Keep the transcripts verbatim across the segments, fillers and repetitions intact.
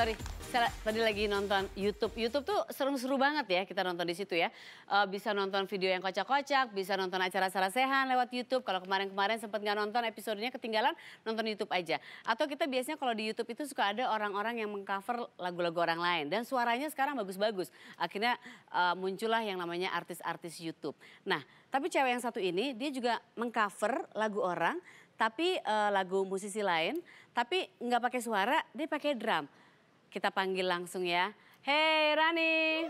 Sorry, saya tadi lagi nonton YouTube. YouTube tuh seru-seru banget ya kita nonton di situ ya. Uh, bisa nonton video yang kocak-kocak, bisa nonton acara Sarah Sechan lewat YouTube. Kalau kemarin-kemarin sempat nggak nonton episodenya ketinggalan, nonton YouTube aja. Atau kita biasanya kalau di YouTube itu suka ada orang-orang yang mengcover lagu-lagu orang lain. Dan suaranya sekarang bagus-bagus. Akhirnya uh, muncullah yang namanya artis-artis YouTube. Nah, tapi cewek yang satu ini dia juga mengcover lagu orang. Tapi uh, lagu musisi lain, tapi nggak pakai suara, dia pakai drum. Kita panggil langsung ya. Hey Rani.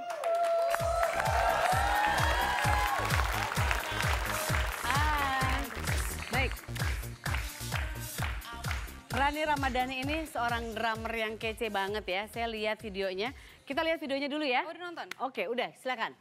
Hai. Baik. Rani Ramadhani ini seorang drummer yang kece banget ya. Saya lihat videonya. Kita lihat videonya dulu ya. Oh, udah nonton? Oke, udah. Silakan.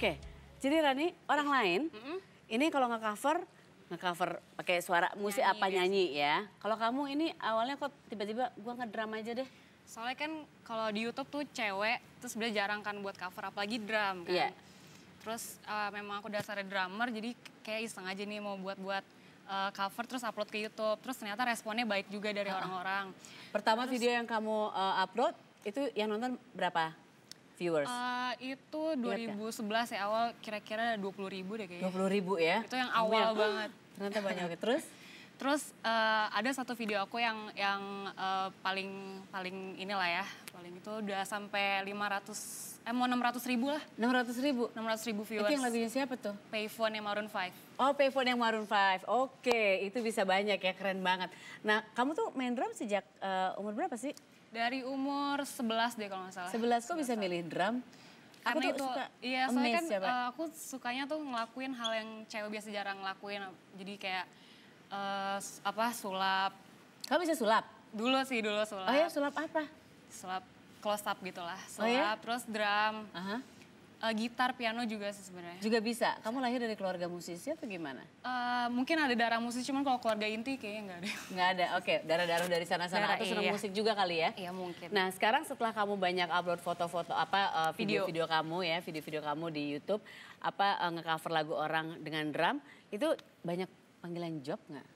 Oke, jadi Rani, orang lain mm-hmm. ini kalau nge-cover, nge-cover pakai suara musik nyanyi, apa nyanyi biasa. Ya. Kalau kamu ini awalnya kok tiba-tiba gua ngedrum aja deh. Soalnya kan kalau di YouTube tuh cewek terus udah jarang kan buat cover apalagi drum kan. Yeah. Terus uh, memang aku dasarnya drummer jadi kayak iseng aja nih mau buat-buat uh, cover terus upload ke YouTube. Terus ternyata responnya baik juga dari orang-orang. Uh-huh. Pertama terus, video yang kamu uh, upload itu yang nonton berapa? Viewers. Uh, itu dua ribu sebelas ya awal kira-kira dua puluh ribu deh kayaknya. dua puluh ribu ya? Itu yang awal banget. Ternyata banyak. Terus? Terus uh, ada satu video aku yang yang uh, paling paling inilah ya. Paling itu udah sampai lima ratus, eh mau enam ratus ribu lah. enam ratus ribu? enam ratus ribu viewers. Itu yang lagunya siapa tuh? Payphone yang Maroon five. Oh Payphone yang Maroon five. Oke itu bisa banyak ya keren banget. Nah kamu tuh main drum sejak uh, umur berapa sih? Dari umur sebelas deh kalau nggak salah. sebelas kok bisa milih drum? Aku karena tuh itu, suka iya soalnya kan uh, aku sukanya tuh ngelakuin hal yang cewek biasa jarang ngelakuin. Jadi kayak uh, apa sulap. Kamu bisa sulap? Dulu sih dulu sulap. Oh ya sulap apa? Sulap close up gitu lah. Sulap oh, ya? Terus drum. Uh-huh. Uh, gitar, piano juga sih sebenarnya. Juga bisa? Kamu lahir dari keluarga musisi atau gimana? Uh, mungkin ada darah musisi, cuman kalau keluarga inti kayaknya nggak ada. Nggak ada, oke. Okay. Darah-darah dari sana-sana atau senang iya. musik juga kali ya? Iya mungkin. Nah sekarang setelah kamu banyak upload foto-foto, apa video-video uh, kamu ya, video-video kamu di YouTube, apa uh, nge-cover lagu orang dengan drum, itu banyak panggilan job nggak?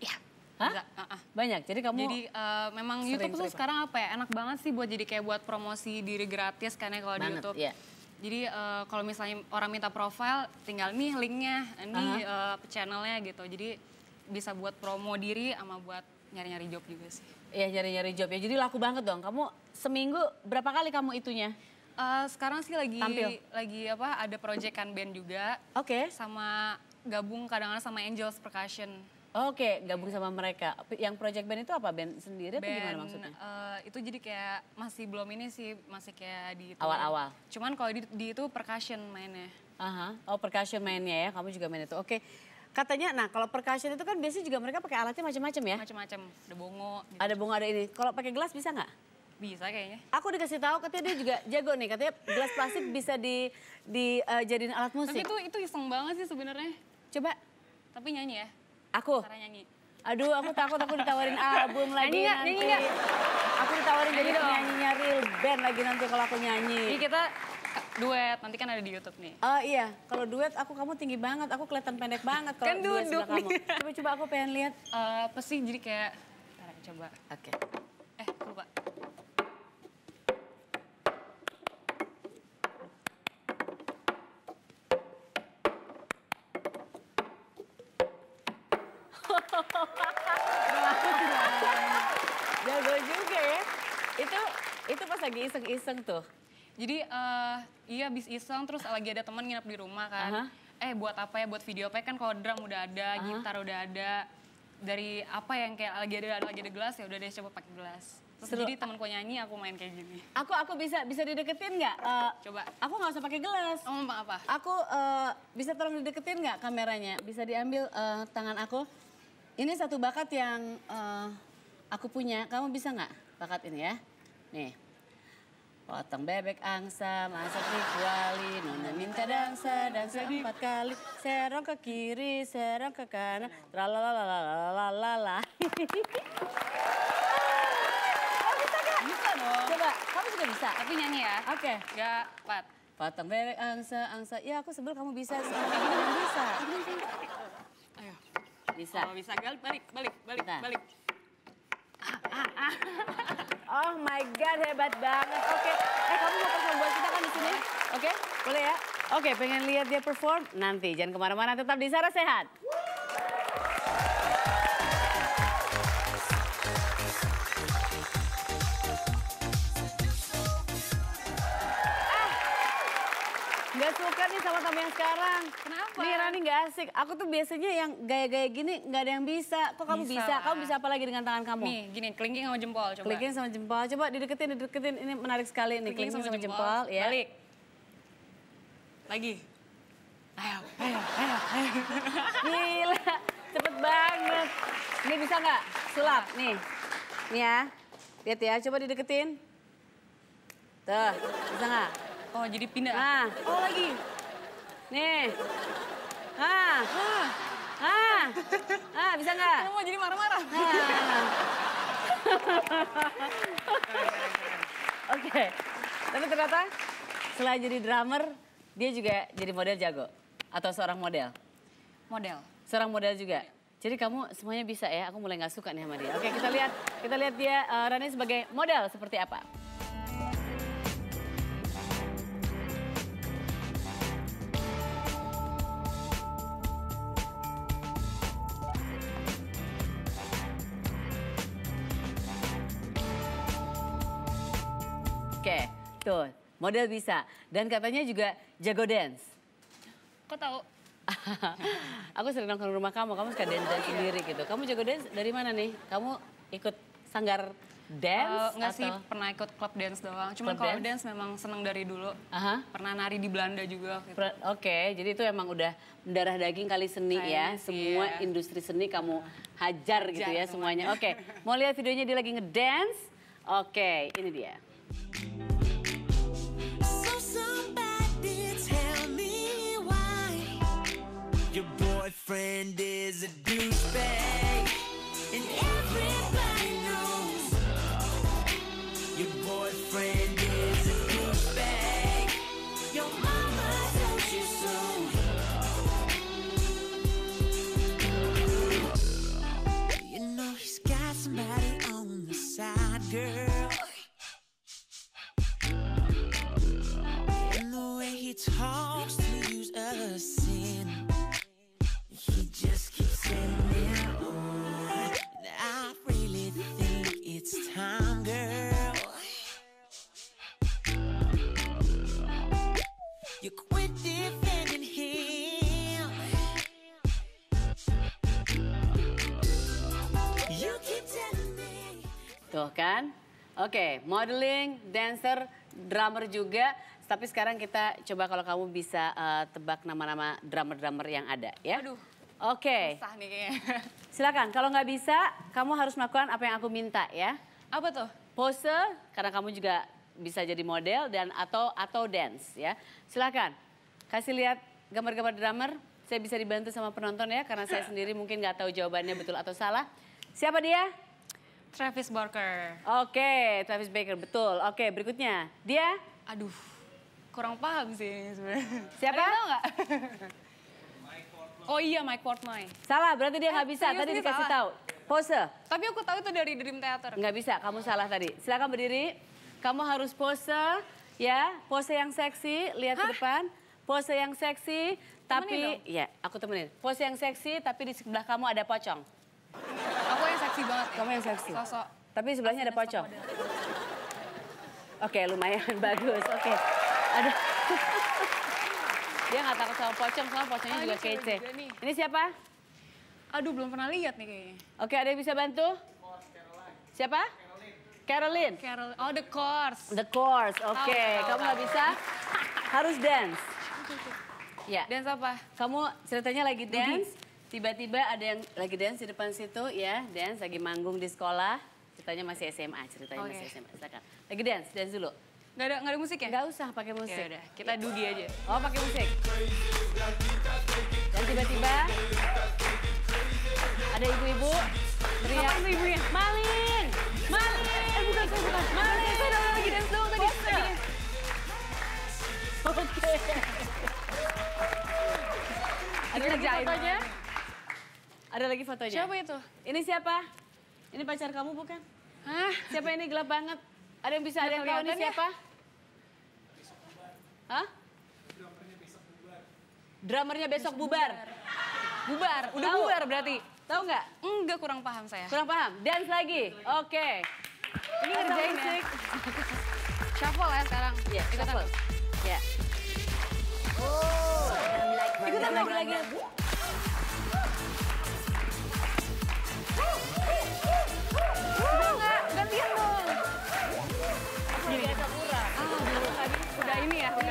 Iya. Hah? Enggak, uh-uh. Banyak, jadi kamu... Jadi uh, memang sering, YouTube tuh sekarang apa ya, enak banget sih buat jadi kayak buat promosi diri gratis kan ya kalau di YouTube. Yeah. Jadi uh, kalau misalnya orang minta profile, tinggal nih linknya, ini uh-huh. uh, channelnya gitu. Jadi bisa buat promo diri sama buat nyari-nyari job juga sih. Iya nyari-nyari job ya, jadi laku banget dong. Kamu seminggu berapa kali kamu itunya? Uh, sekarang sih lagi Tampil. lagi apa ada proyekan band juga. Oke. Okay. Sama gabung kadang-kadang sama Angels Percussion. Oke, gabung sama mereka. Yang project band itu apa? Band sendiri band, atau gimana maksudnya? Uh, itu jadi kayak masih belum ini sih, masih kayak di... Awal-awal? Cuman kalau di, di itu percussion mainnya. Aha, uh-huh. Oh percussion mainnya ya, kamu juga main itu. Oke, katanya nah kalau percussion itu kan biasanya juga mereka pakai alatnya macam-macam ya? Macam-macam, ada bongo. Gitu. Ada bongo, ada ini. Kalau pakai gelas bisa nggak? Bisa kayaknya. Aku dikasih tahu katanya dia juga jago nih, katanya gelas plastik bisa di, di uh, jadiin alat musik. Tapi itu, itu iseng banget sih sebenarnya. Coba. Tapi nyanyi ya. Aku? Sarah nyanyi. Aduh aku takut aku ditawarin album lagi nyanyi nanti. Nyanyi gak? Aku ditawarin nyanyi jadi penyanyinya real band lagi nanti kalau aku nyanyi. Jadi kita duet, nanti kan ada di YouTube nih. Oh iya, kalau duet aku kamu tinggi banget, aku kelihatan pendek banget kalau kan duet sama kamu. Coba-coba aku pengen lihat. Uh, apa sih jadi kayak, ntar coba. Oke. Okay. Eh lupa. Jago juga ya. Itu itu pas lagi iseng-iseng tuh. Jadi uh, iya abis iseng terus lagi ada teman nginap di rumah kan. Uh-huh. eh buat apa ya, buat video apa ya, kan kalau drum udah ada, uh-huh. gitar udah ada. Dari apa yang kayak lagi ada lagi ada gelas ya udah deh coba pakai gelas. Terus seru. Jadi temen ku nyanyi aku main kayak gini. Aku aku bisa bisa dideketin nggak? Uh, coba. Aku nggak usah pakai gelas. Oh, apa? Aku uh, bisa tolong dideketin nggak kameranya? Bisa diambil uh, tangan aku. Ini satu bakat yang uh, aku punya. Kamu bisa nggak bakat ini ya? Nih. Potong bebek angsa, masak rituali, nona minta dansa, dansa empat kali, serong ke kiri, serong ke kanan, tralalalalalalalala. Kamu bisa gak? Bisa dong. Coba, kamu juga bisa? Tapi nyanyi ya. Oke. Gak, empat. Potong bebek angsa, angsa, ya aku sebel kamu bisa, sebel kamu bisa. Ayo. Bisa. Kalau bisa, gal, balik, balik, balik, balik. Oh my God, hebat banget. Oke, okay. eh kamu mau perform buat kita kan di sini? Oke, okay? Boleh ya? Oke, okay, pengen lihat dia perform nanti. Jangan kemana-mana, tetap di Sarah Sechan. Nggak ah, suka nih sama kamu yang sekarang. Kenapa? Nih Rani nggak asik. Aku tuh biasanya yang gaya-gaya gini nggak ada yang bisa. Kok kamu bisa? bisa? Kamu bisa apa lagi dengan tangan kamu? Nih gini, kelingking sama jempol coba. Kelingking sama jempol. Coba dideketin, dideketin. Ini menarik sekali nih. Kelingking sama, sama jempol. jempol. Ya. Balik. Lagi. Ayo, ayo, ayo, ayo. Gila, cepet banget. Ini bisa nggak? Sulap, nih. Nih ya. Lihat ya, coba dideketin. Tuh, bisa nggak? Oh, jadi pindah. Nah. Oh, lagi. Nih. Ah, ah, ah, ah, bisa nggak? Kamu mau jadi marah-marah. Ah. Oke, okay. Tapi ternyata setelah jadi drummer, dia juga jadi model jago? Atau seorang model? Model. Seorang model juga? Jadi kamu semuanya bisa ya, aku mulai nggak suka nih sama dia. Oke, okay, kita lihat kita lihat dia uh, Rani sebagai model seperti apa. Oke, tuh model bisa dan katanya juga jago dance. Kok tahu? Aku sering nongkrong rumah kamu, kamu suka dance, dance sendiri gitu. Kamu jago dance dari mana nih? Kamu ikut sanggar dance? Uh, enggak atau? sih, pernah ikut club dance doang. Cuma kalau dance? dance memang seneng dari dulu. Uh-huh. Pernah nari di Belanda juga. Gitu. Oke, okay, jadi itu emang udah mendarah daging kali seni Kayanya ya. Sih, Semua ya. industri seni kamu hajar, hajar gitu ya semuanya. semuanya. Oke, okay. Mau lihat videonya dia lagi ngedance? Oke, okay, ini dia. Your boyfriend is a douchebag, and everybody knows. Your boyfriend is a douchebag. Your mama tells you so. You know he's got somebody on the side, girl. And the way he talks to you's a sin. He just keeps saying it on. I really think it's time, girl. You quit defending him. You keep telling me. Tuh kan? Oke, modeling, dancer, drummer juga. Tapi sekarang kita coba kalau kamu bisa uh, tebak nama-nama drummer-drummer yang ada ya. Aduh. Oke. Okay. Susah nih kayaknya. Silakan. Kalau nggak bisa, kamu harus melakukan apa yang aku minta ya. Apa tuh? Pose, karena kamu juga bisa jadi model dan atau atau dance ya. Silakan. Kasih lihat gambar-gambar drummer. Saya bisa dibantu sama penonton ya, karena saya sendiri mungkin nggak tahu jawabannya betul atau salah. Siapa dia? Travis Barker. Oke, okay, Travis Barker betul. Oke, okay, berikutnya dia. Aduh. Kurang paham sih sebenarnya. Siapa? Ada yang tahu nggak? Mike Portnoy. Oh iya, Mike Portnoy. Salah, berarti dia nggak eh, bisa. Tadi dikasih tahu. Pose. Tapi aku tahu itu dari Dream Theater. Nggak bisa, kamu salah tadi. Silakan berdiri. Kamu harus pose, ya. Pose yang seksi, lihat Hah? ke depan. Pose yang seksi, temenin tapi... Dong. Ya, aku temenin. Pose yang seksi, tapi di sebelah kamu ada pocong. Aku yang seksi banget. Kamu yang seksi. Sosok. Tapi sebelahnya ada pocong. Oke, okay, lumayan bagus. Oke. Okay. Ada. Dia nggak takut sama pocong, soalnya pocongnya oh, juga kece. Juga ini siapa? Aduh, belum pernah lihat nih kayaknya. Oke, ada yang bisa bantu? Siapa? Caroline. Caroline. Oh, The Course. The Course, oke. Okay. Oh, kamu nggak bisa? Harus dance. Ya. Dance apa? Kamu ceritanya lagi dance, tiba-tiba ada yang lagi dance di depan situ, ya. Dance, lagi manggung di sekolah. Ceritanya masih S M A, ceritanya okay. masih S M A. Silakan. Lagi dance, dance dulu. Gak ada, gak ada musik ya? Gak usah pakai musik. Ya udah, kita dugi aja. Oh, pakai musik. Dan tiba-tiba ada ibu-ibu teriak. Apa ibu-ibu ya? Maling! Maling! Eh, bukan, bukan, bukan. Maling! Saya udah lagi dance dulu tadi. Oke. Okay. Ada lagi fotonya? Ada lagi fotonya? Siapa itu? Ini siapa? Ini pacar kamu bukan? Hah? Siapa ini gelap banget? Ada yang bisa ada yang tahu ini siapa? Hah? Drummernya besok bubar. Drummernya besok bubar. Bubar, udah tahu. Bubar berarti. Tahu nggak? Enggak, kurang paham saya. Kurang paham. Dance lagi. Oke. Okay. Ini ngerjain ya. Shuffle ya sekarang. Iya, yeah, shuffle. Ya. Yeah. Oh. Ikutan lagi lagi.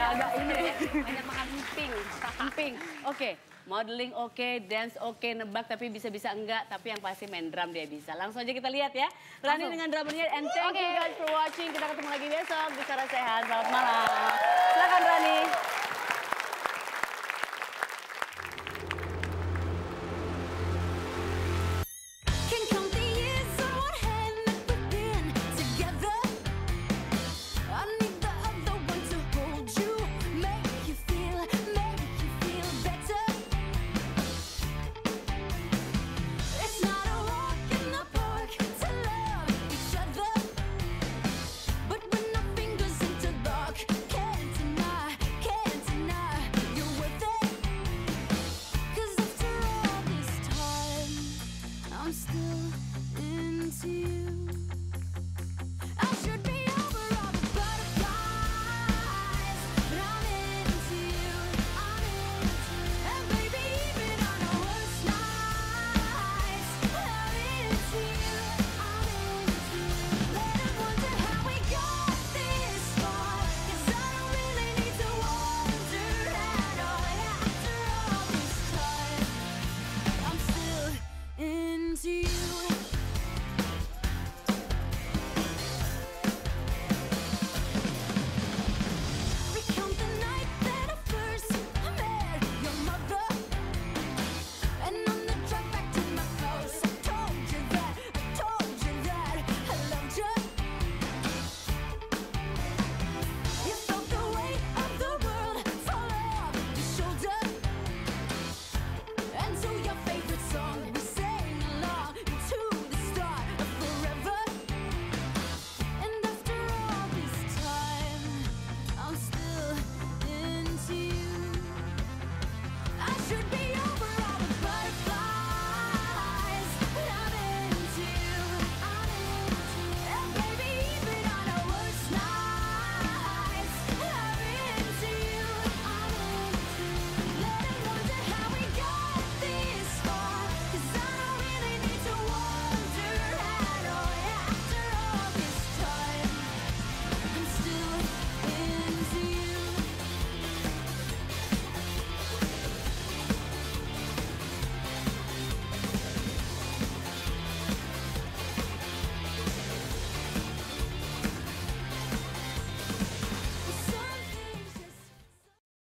Agak ini ya, banyak makan emping, emping. Oke, okay. Modeling oke, okay. Dance oke, okay. Nebak tapi bisa-bisa enggak. Tapi yang pasti main drum dia bisa. Langsung aja kita lihat ya. Rani dengan drummernya, and thank okay. you guys for watching. Kita ketemu lagi besok di Sarah Sechan. Selamat malam. Silakan Rani.